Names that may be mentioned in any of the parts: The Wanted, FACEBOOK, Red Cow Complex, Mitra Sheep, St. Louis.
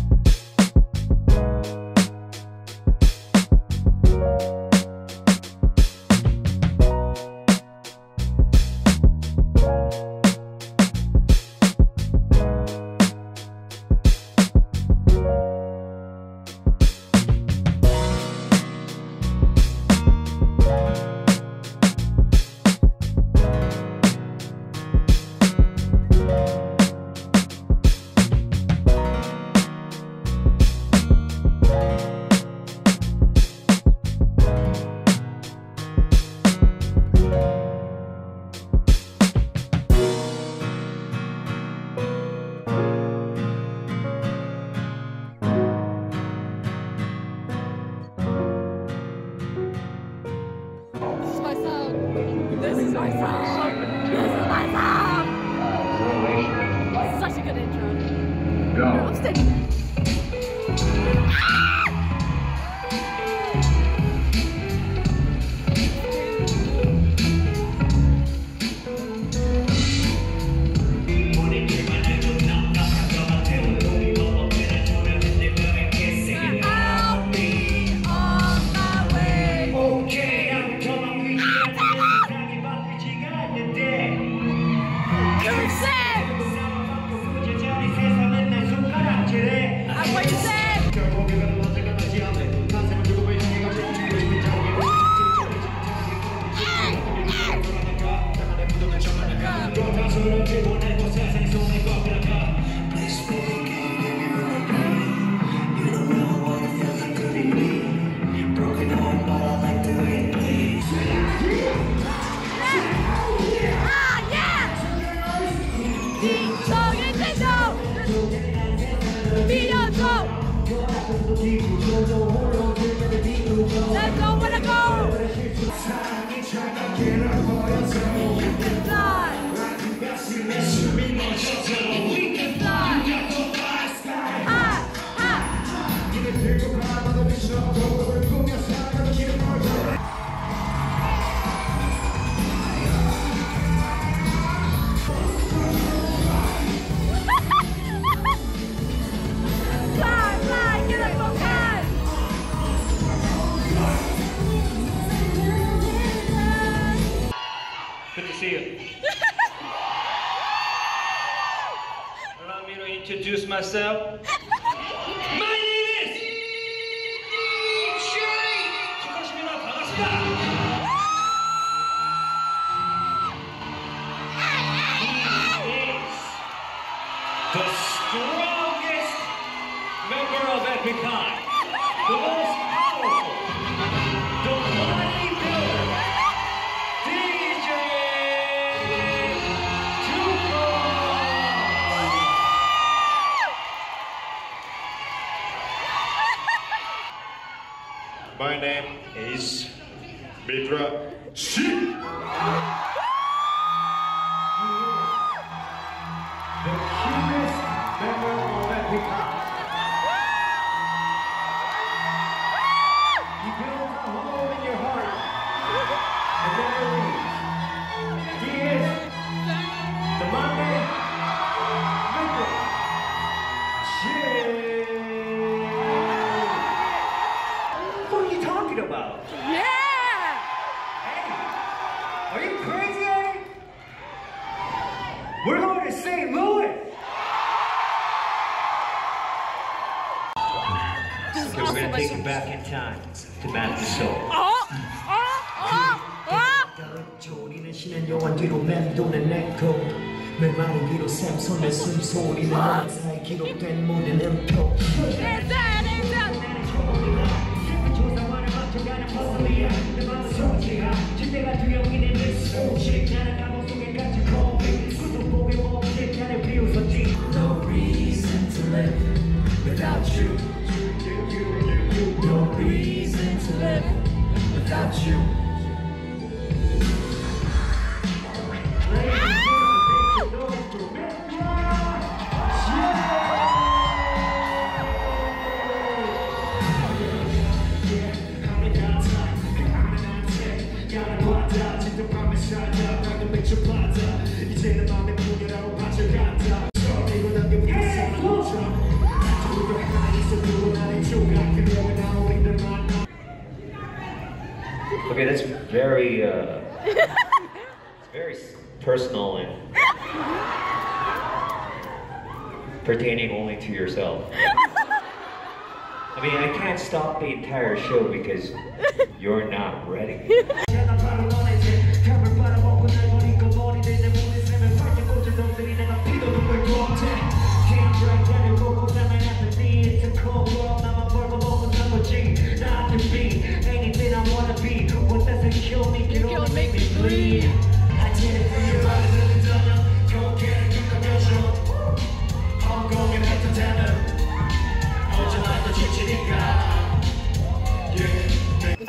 This is my song! Such a good intro. Go. No, I'm sticking. Allow me to introduce myself. My name is the strongest member of every kind, the most powerful, the money builder, DJ. Mitra Sheep. The keenest member of that hip hop. He builds a hole in your heart and never leaves. He is the Monday Mitra Sheep. What are you talking about? Yeah! Hey, are you crazy, Eddie? We're going to St. Louis! We're going to take you back in time to Matt the Soul. No reason to live without you. No reason to live without you. Okay, that's very, it's very personal and pertaining only to yourself. I mean, I can't stop the entire show because you're not ready.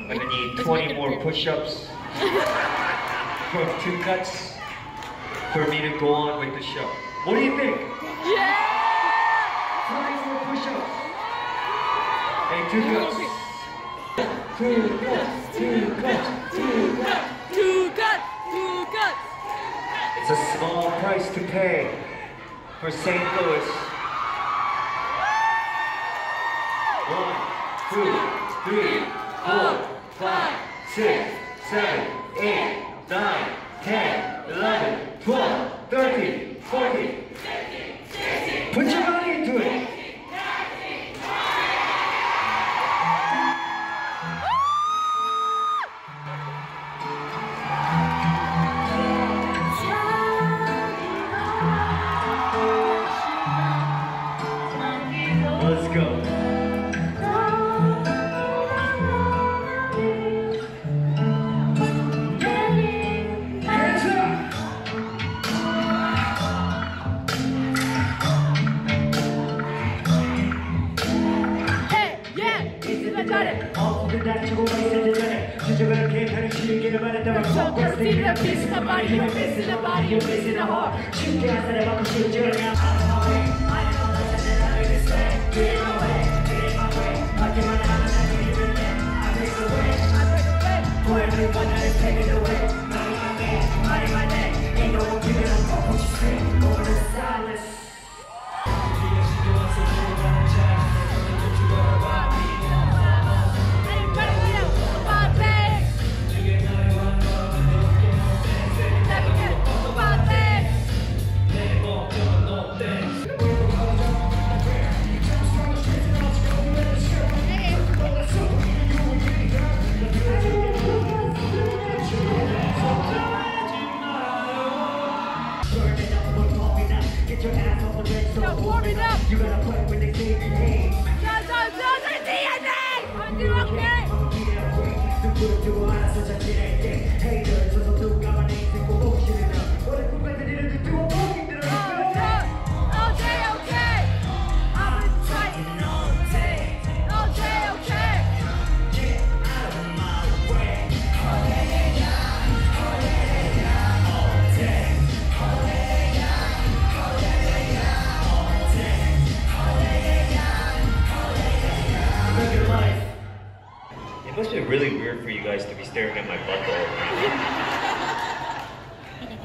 I'm gonna need 20 more push-ups for 2 cuts for me to go on with the show. What do you think? Yeah! 20 more push-ups and 2 cuts. 2 cuts, 2 cuts, 2 cuts. 2 cuts, 2 cuts. It's a small price to pay for St. Louis. 1, 2, 3, 4, 5, 6, 7, 8, 9, 10, 11, 12, 13, 14, 15, 16. Put your money into it. Let's go. Okay.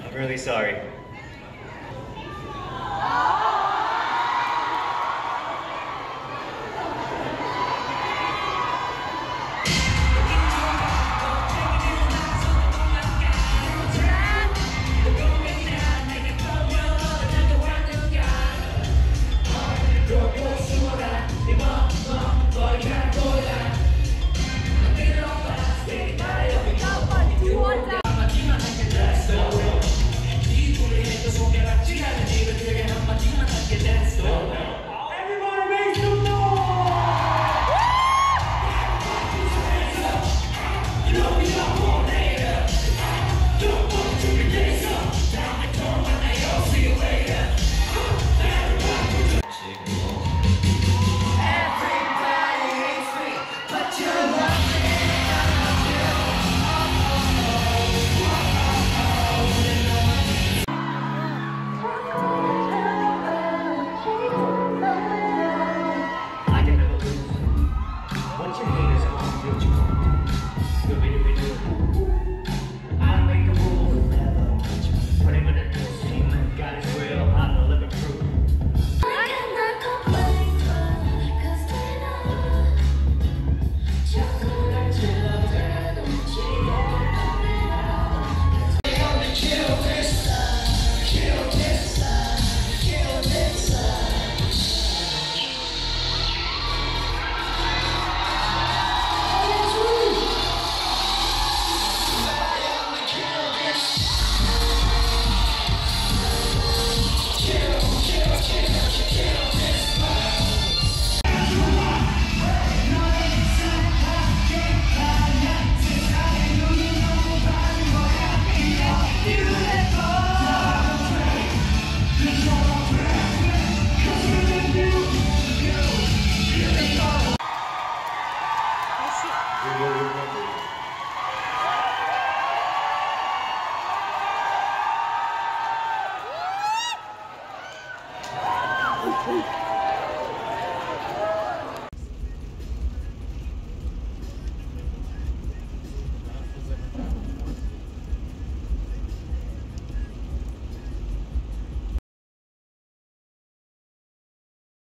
I'm really sorry.